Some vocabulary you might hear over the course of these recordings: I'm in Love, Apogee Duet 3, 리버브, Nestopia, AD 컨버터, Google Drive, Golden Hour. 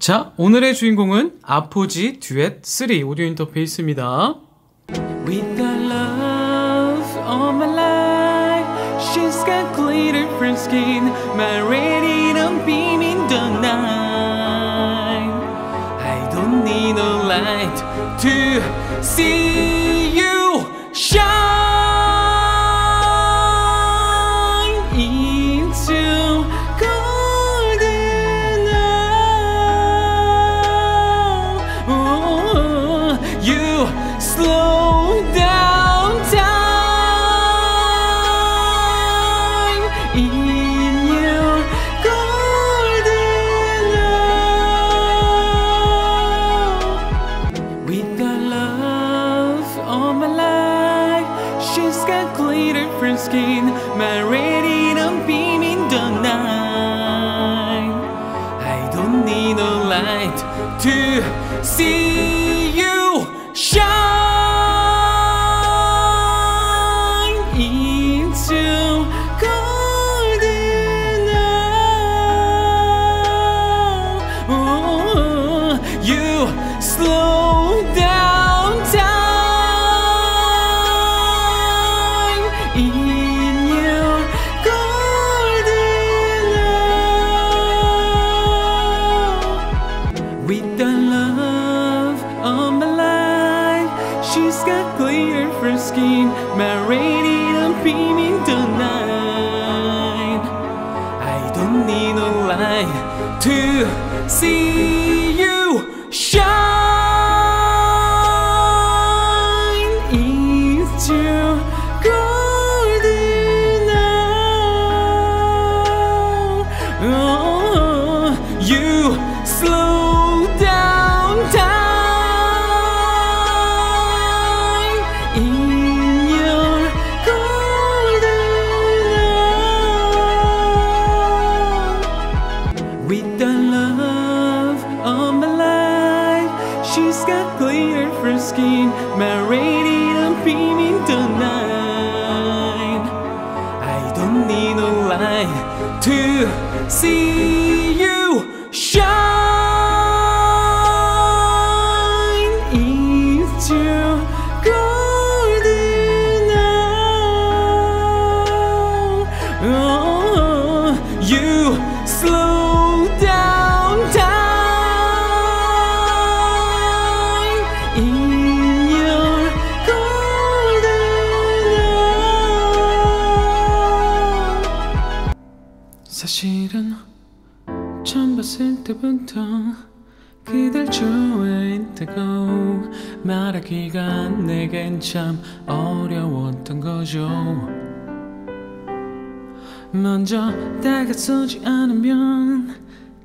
자, 오늘의 주인공은 아포지 듀엣 3 오디오 인터페이스입니다. With the love of my life, she's got glitter from skin, my radiant beam in the night. I don't need a light to see you shine into golden hour. You slow. She's got glitter from skin, my radiant beam in the night. I don't need a light to see you shine into golden hour. You slow down time. With the love of my life, she's got glitter from skin, my radiant beam in the night. I don't need a light to see you shine into golden hour. Oh, you slow. With the love of my life, she's got glitter from skin, my radiant beam in the night. I don't need a light to see you shine into golden hour. Oh, you slow. 사실은 처음 봤을 때부터 그댈 좋아했다고 말하기가 내겐 참 어려웠던 거죠. 먼저 다가서지 않으면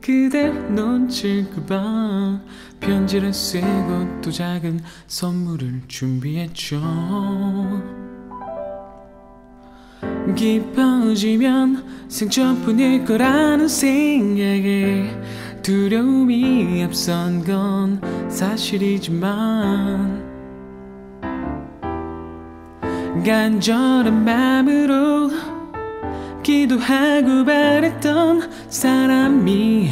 그댈 놓칠까봐 편지를 쓰고 또 작은 선물을 준비했죠. 깊어지면 상처뿐일 거라는 생각에 두려움이 앞선 건 사실이지만 간절한 마음으로 기도하고 바랬던 사람이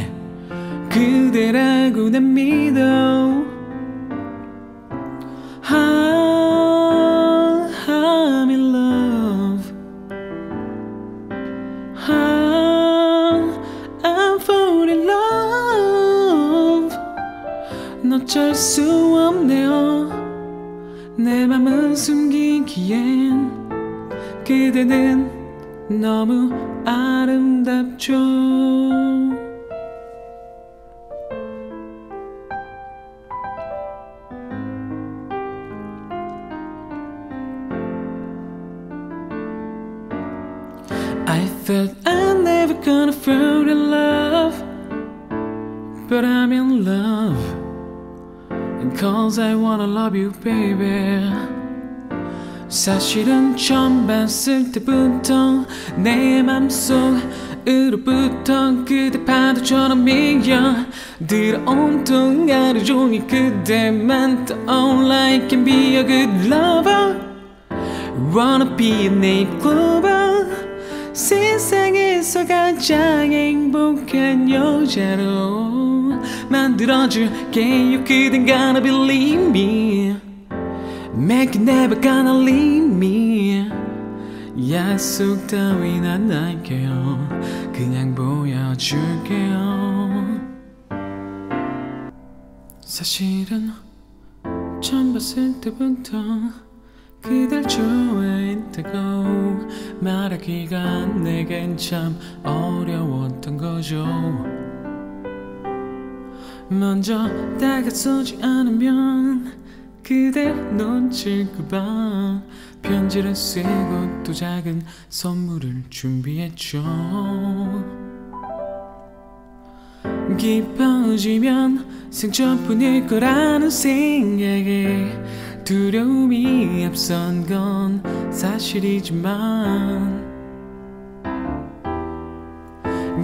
그대라고 난 믿어. 어쩔 수 없네요. 내 맘은 숨기기엔 그대는 너무 아름답죠. I thought I'm never gonna fall in love, but I'm in love. Cause I wanna love you, baby. 사실은 처음 봤을 때부터 내 맘속으로부터 그대 파도처럼 밀려 들어 온통 하루 종일 그대만 떠올라. I can be a good lover, wanna be an A lover. 세상에서 가장 행복한 여자로 만들어줄 Can you kidding gonna believe me? Make you never gonna leave me. 약속 따윈 안 할게요. 그냥 보여줄게요. 사실은 처음 봤을 때부터 그댈 좋아했다고 말하기가 내겐 참 어려웠던 거죠. 먼저 다가서지 않으면 그댈 놓칠까봐 편지를 쓰고 또 작은 선물을 준비했죠. 기뻐지면 상처뿐일 거라는 생각에 두려움이 앞선 건 사실이지만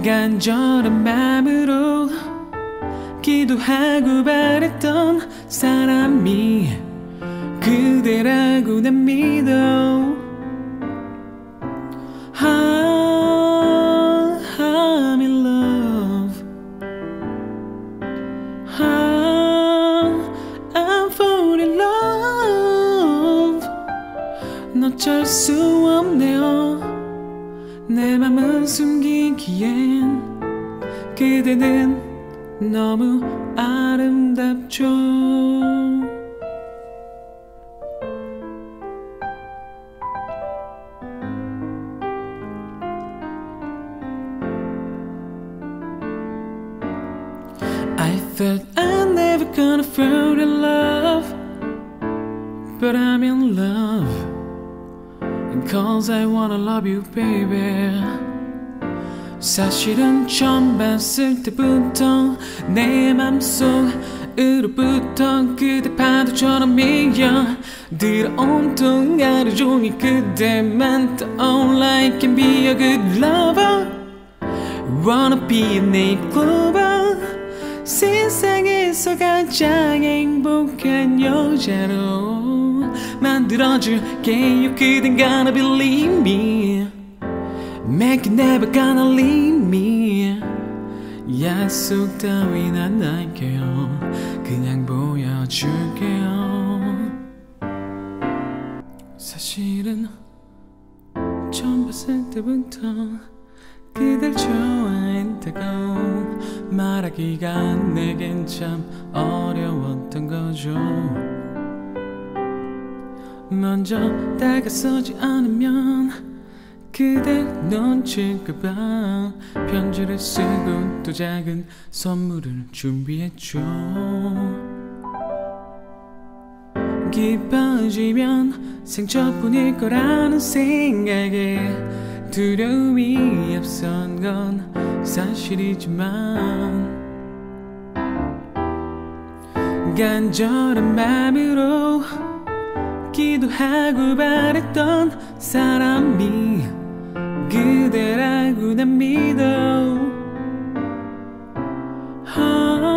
간절한 마음으로 기도하고 바랬던 사람이 그대라고 난 믿어. I'm in love. I'm falling in love. 어쩔 수 없네요. 내 맘은 숨기기엔 그대는 너무 아름답죠. I thought I'm never gonna fall in love, but I'm in love, and 'cause I wanna love you, baby. 사실은 처음 봤을 때부터 내 맘속으로부터 그대 파도처럼 밀려 들어 온통 하루 종일 그대만 떠올라. I can be a good lover, wanna be a native lover. 세상에서 가장 행복한 여자로 만들어줄게. You couldn't gonna believe me. Make you never gonna leave me. 약속 따윈 안 할게요. 그냥 보여줄게요. 사실은 처음 봤을 때부터 그댈 좋아했다고 말하기가 내겐 참 어려웠던 거죠. 먼저 다가서지 않으면 그댈 놓칠까봐 편지를 쓰고 또 작은 선물을 준비했죠. 기뻐지면 상처뿐일 거라는 생각에 두려움이 앞선 건 사실이지만 간절한 마음으로 기도하고 바랬던 사람이 그대라고 난 믿어. Oh,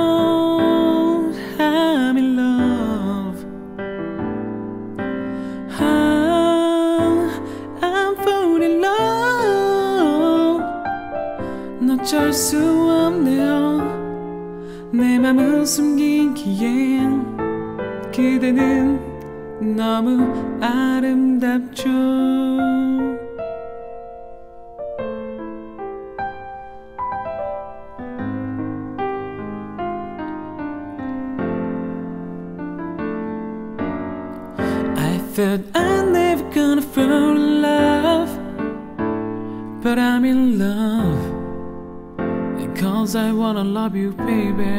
I'm in love. I'm falling in love. 어쩔 수 없네요. 내 맘을 숨기기엔 그대는 너무 아름답죠. Thought I'm never gonna fall in love, but I'm in love, and 'cause I wanna love you, baby.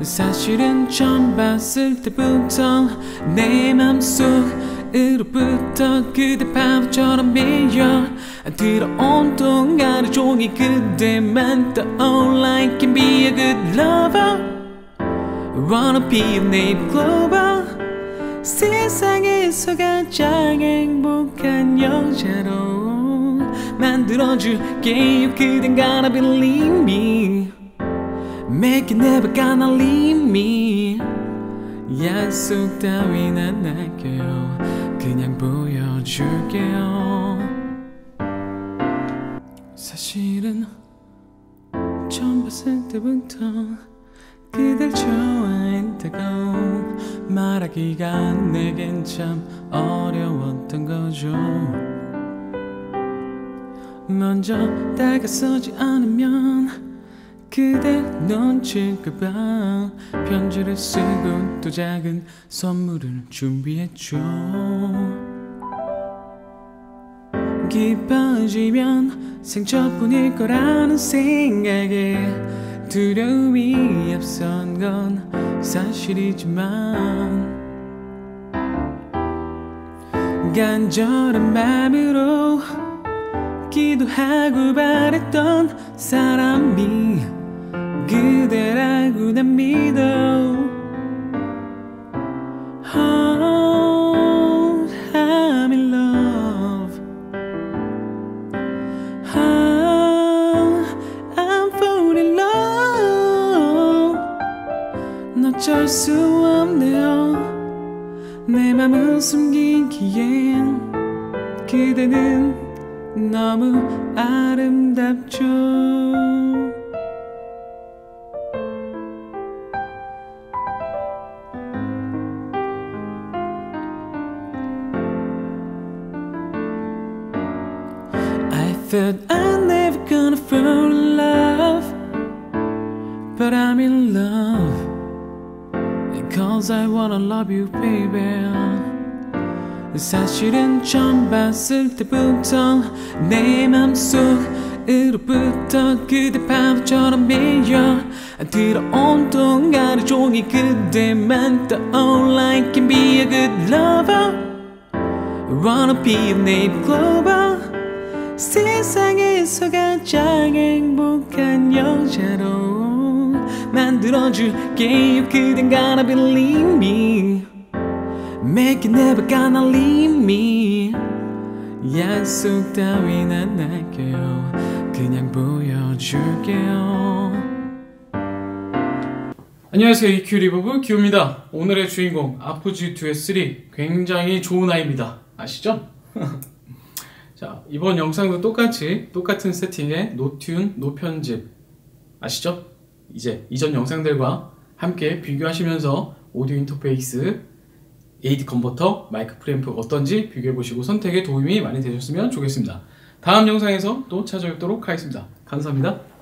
사실은 처음 봤을 때부터 내 맘속으로부터 그대 파도처럼 밀려 들어 온통 하루 종일 그대만 떠올라. I can be a good lover, wanna be a native lover. 세상에서 가장 행복한 여자로 만들어줄게. 그댄 gonna believe me. Make you never gonna leave me. 약속 따윈 안 할게요. 그냥 보여줄게요. 사실은 처음 봤을 때부터 그댈 좋아했다고 말하기가 내겐 참 어려웠던 거죠. 먼저 다가서지 않으면 그댈 놓칠까봐 편지를 쓰고 또 작은 선물을 준비했죠. 기뻐지면 상처뿐일 거라는 생각에 두려움이 앞선 건 사실이지만 간절한 마음으로 기도하고 바랬던 사람이 그대라고 난 믿어. Oh, I'm in love. Oh, I'm falling in love. 너 어쩔 수 없네요. 내 맘을 숨기기엔 그대는 너무 아름답죠. I thought I'm never gonna fall in love, but I'm in love because I wanna love you, baby. 사실은 처음 봤을 때부터 내 맘속으로부터 그대 바보처럼 밀려 들어온 동안 하루 종일 그대만 떠올라. I can be a good lover, wanna be a native glover. 세상에서 가장 행복한 여자로 만들어줄게요. 그댄 gotta believe me, make it never gonna leave me. 약속 따윈 안 할게요. 그냥 보여줄게요. 안녕하세요, EQ 리버브 규입니다. 오늘의 주인공 아포지 듀엣 3, 굉장히 좋은 아이입니다. 아시죠? 자, 이번 영상도 똑같은 세팅에 노튠, 노편집 아시죠? 이제 이전 영상들과 함께 비교하시면서 오디오 인터페이스, AD 컨버터, 마이크 프리앰프 어떤지 비교해보시고 선택에 도움이 많이 되셨으면 좋겠습니다. 다음 영상에서 또 찾아뵙도록 하겠습니다. 감사합니다.